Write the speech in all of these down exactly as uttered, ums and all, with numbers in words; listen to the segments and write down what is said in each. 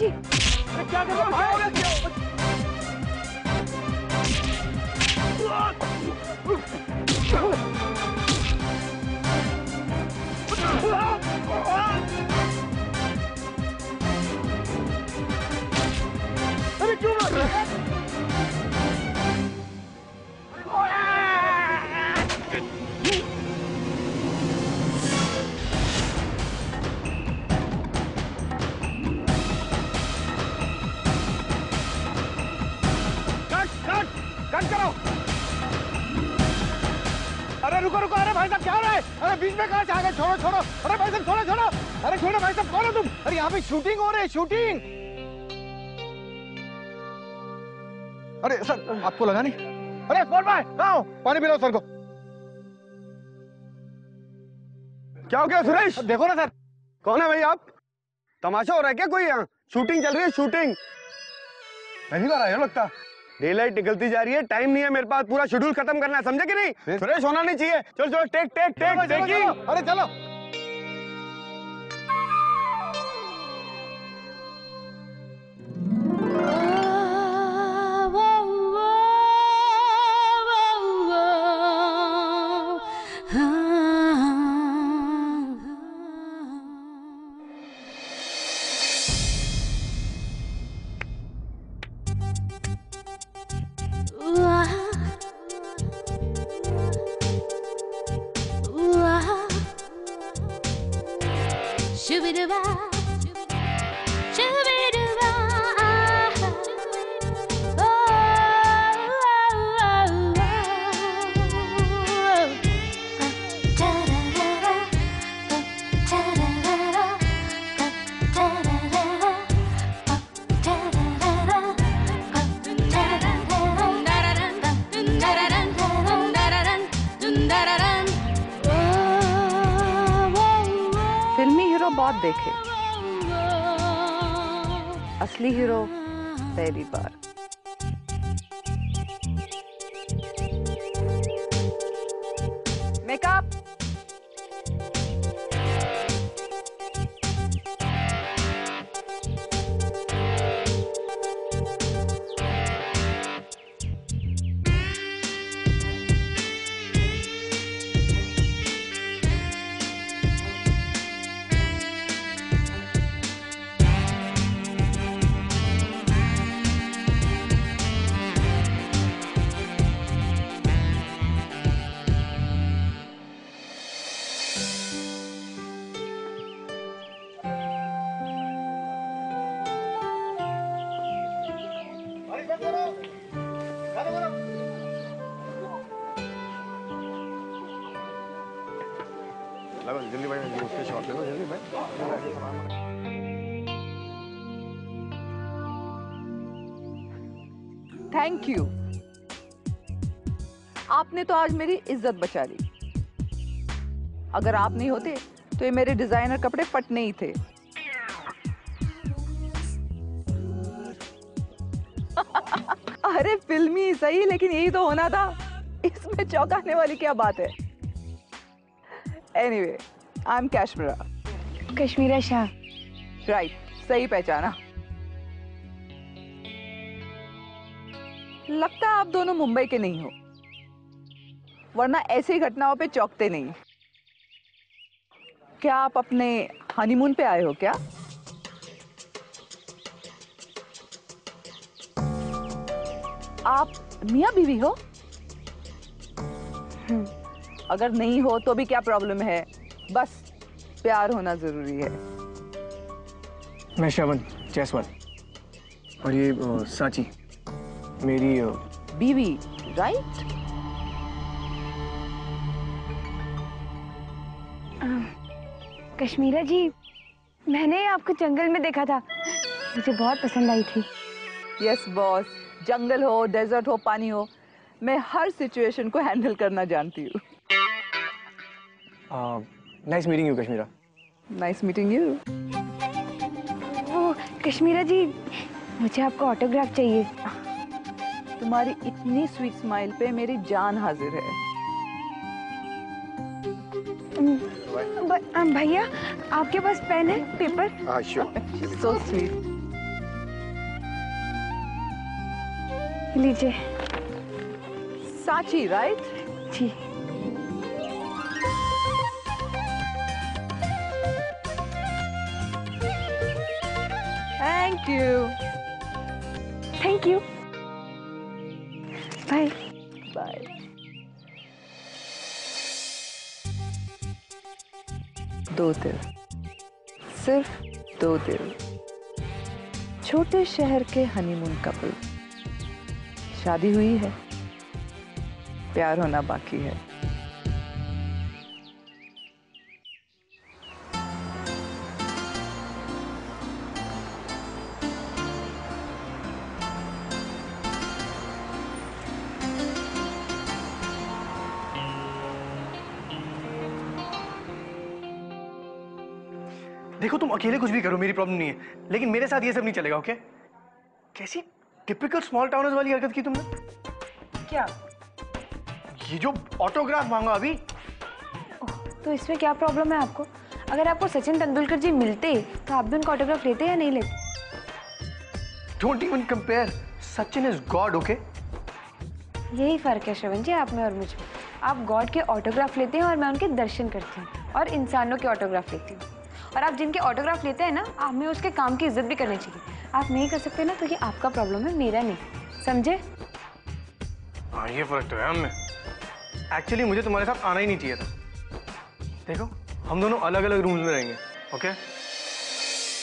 जी क्या कर अरे क्यों मार रहा है? रुको रुको, अरे भाई साहब क्या हो रहा है? अरे बीच में कहां से आ गए? छोड़ो छोड़ो, अरे भाई साहब छोड़ो छोड़ो, अरे छोड़ो भाई साहब, कौन हो तुम? अरे यहाँ पे शूटिंग हो रही है, शूटिंग। अरे सर आपको लगा नहीं? अरे फोन भाई कहाँ हो? पानी पिलाओ सर को। क्या हो गया सुरेश? देखो ना सर, कौन है भाई आप? तमाशा हो रहा है क्या कोई? यहाँ शूटिंग चल रही है, शूटिंग। पहली बार आया लगता, डे लाइट निकलती जा रही है, टाइम नहीं है मेरे पास, पूरा शेड्यूल खत्म करना है, समझे कि नहीं? फ्रेश होना नहीं चाहिए। चलो चलो, टेक टेक टेक टेकिंग। अरे चलो देखे, असली हीरो पहली बार। मेकअप जल्दी भाई, उसके शॉट ले लो जल्दी भाई। थैंक यू, आपने तो आज मेरी इज्जत बचा ली। अगर आप नहीं होते तो ये मेरे डिजाइनर कपड़े फटने ही थे। अरे फिल्मी सही, लेकिन यही तो होना था, इसमें चौंकाने वाली क्या बात है? Anyway, I'm Kashmera. Kashmera Shah. Right, सही पहचाना। लगता आप दोनों मुंबई के नहीं हो, वरना ऐसी घटनाओं पे चौंकते नहीं। क्या आप अपने हनीमून पे आए हो क्या? आप मियां बीवी हो? hmm. अगर नहीं हो तो भी क्या प्रॉब्लम है, बस प्यार होना जरूरी है। मैं श्रवण जायसवाल और ये साची मेरी बीवी। राइट, कश्मीरा जी, मैंने आपको जंगल में देखा था, मुझे बहुत पसंद आई थी। यस बॉस, जंगल हो, डेजर्ट हो, पानी हो, मैं हर सिचुएशन को हैंडल करना जानती हूँ। Nice meeting you Kashmira. Nice meeting you. वो कश्मीरा जी, मुझे आपका ऑटोग्राफ चाहिए। तुम्हारी इतनी स्वीट स्माइल पे मेरी जान हाजिर है। भैया आपके पास पेन है, पेपर? So sweet. लीजिए। सांची राइट? जी। Thank you. Thank you. Bye. Bye. दो दिल, सिर्फ दो दिल। छोटे शहर के हनीमून कपल, शादी हुई है, प्यार होना बाकी है। देखो तुम अकेले कुछ भी करो, मेरी प्रॉब्लम नहीं है, लेकिन मेरे साथ ये सब नहीं चलेगा। ओके? कैसी टिपिकल स्मॉल टाउनर्स वाली हरकत की तुमने। क्या ये जो ऑटोग्राफ मांगा अभी? तो इसमें क्या प्रॉब्लम है आपको? अगर आपको सचिन तेंदुलकर जी मिलते तो आप भी उनका ऑटोग्राफ लेते या नहीं लेते? Don't even compare, Sachin is God. Okay? यही फर्क है श्रवण जी आप में और मुझ में। आप गॉड के ऑटोग्राफ लेते हैं और मैं उनके दर्शन करती हूँ और इंसानों के ऑटोग्राफ लेती हूँ। और आप जिनके ऑटोग्राफ लेते हैं ना, आप में उसके काम की इज्जत भी करनी चाहिए। आप नहीं कर सकते ना तो ये आपका प्रॉब्लम है, मेरा नहीं। समझे? हाँ, ये फर्क तो है हमें। एक्चुअली मुझे तुम्हारे साथ आना ही नहीं चाहिए था। देखो हम दोनों अलग अलग रूम्स में रहेंगे। ओके?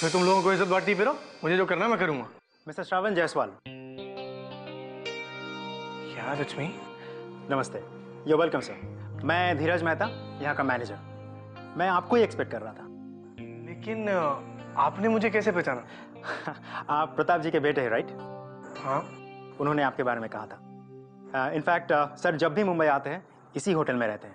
फिर तुम लोगों को इज्जत बांटती फिरो, मुझे जो करना है मैं करूंगा। मिस्टर श्रावण जायसवाल। यार इट्स मी। नमस्ते। You welcome sir. मैं धीरज मेहता, यहाँ का मैनेजर। मैं आपको ही एक्सपेक्ट कर रहा था। लेकिन आपने मुझे कैसे पहचाना? आप प्रताप जी के बेटे हैं राइट? हाँ। उन्होंने आपके बारे में कहा था। इनफैक्ट uh, uh, सर जब भी मुंबई आते हैं इसी होटल में रहते हैं।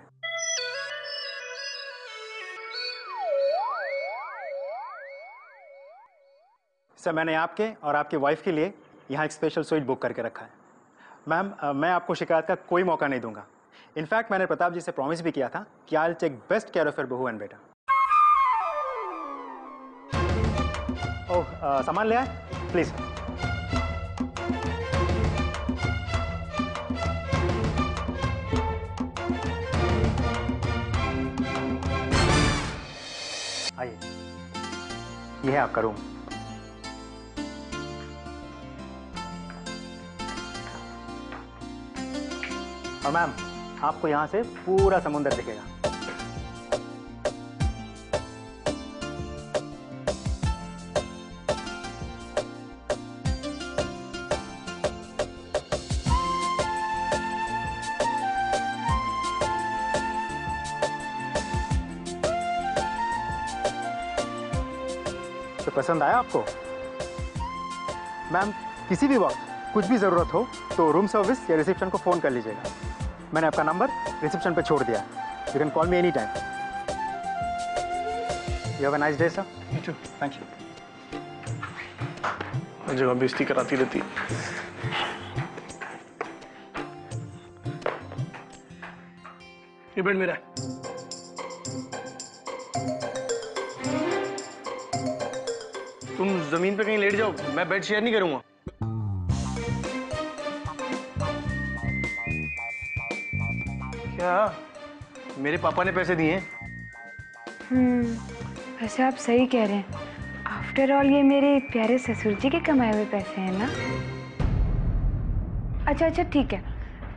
सर मैंने आपके और आपकी वाइफ के लिए यहाँ एक स्पेशल स्वीट बुक करके रखा है। मैम uh, मैं आपको शिकायत का कोई मौका नहीं दूंगा। इनफैक्ट मैंने प्रताप जी से प्रॉमिस भी किया था कि I will take best care of your बहू एंड बेटा। ओह, सामान ले आए प्लीज। आइए, यह है आपका रूम। और मैम आपको यहां से पूरा समुंदर दिखेगा। पसंद आया आपको? मैम किसी भी वक्त कुछ भी ज़रूरत हो तो रूम सर्विस या रिसेप्शन को फ़ोन कर लीजिएगा। मैंने आपका नंबर रिसेप्शन पे छोड़ दिया है। You can call me any time. You have a nice day sir. You too. Thank you. जगह बेइज्जती कराती रहती। रिबन मेरा तुम जमीन पे कहीं लेट जाओ, मैं बेड शेयर नहीं करूंगा। क्या मेरे पापा ने पैसे दिए? हम्म, वैसे आप सही कह रहे हैं। आफ्टर ऑल ये मेरे प्यारे ससुर जी के कमाए हुए पैसे हैं ना। अच्छा अच्छा ठीक है।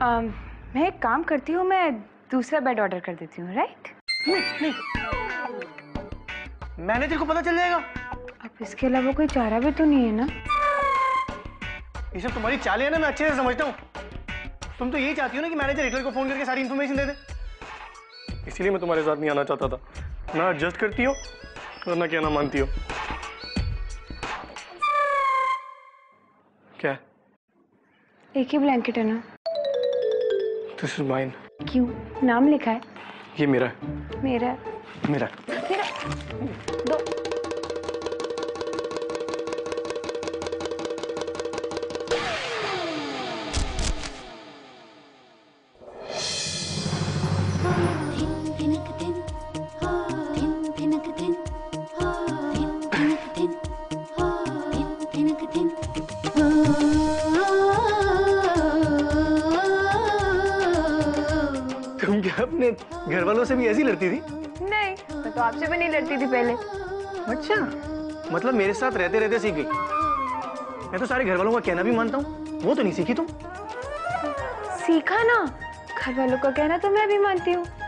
आ, मैं एक काम करती हूँ, मैं दूसरा बेड ऑर्डर कर देती हूँ। राइट? नहीं, नहीं। मैनेजर को पता चल जाएगा। अब इसके अलावा कोई चारा भी तो नहीं है ना। ये सब तुम्हारी चाल है ना, मैं अच्छे से समझता हूँ। तुम तो यही चाहती हो ना कि मैनेजर हिटलर को फोन करके सारी इन्फॉर्मेशन दे दे। इसीलिए मैं तुम्हारे साथ नहीं आना चाहता था। ना एडजस्ट करती हो और ना क्या ना मानती हो। क्या एक ही ब्लैंकेट है ना? This is mine. क्यों? नाम लिखा है। ये मेरा है। मेरा मेरा मेरा दो। अपने घर वालों से भी ऐसी लड़ती थी? नहीं, मैं तो आपसे भी नहीं लड़ती थी पहले। अच्छा, मतलब मेरे साथ रहते रहते सीख गई। मैं तो सारे घर वालों का कहना भी मानता हूँ, वो तो नहीं सीखी तुम। सीखा ना, घर वालों का कहना तो मैं भी मानती हूँ।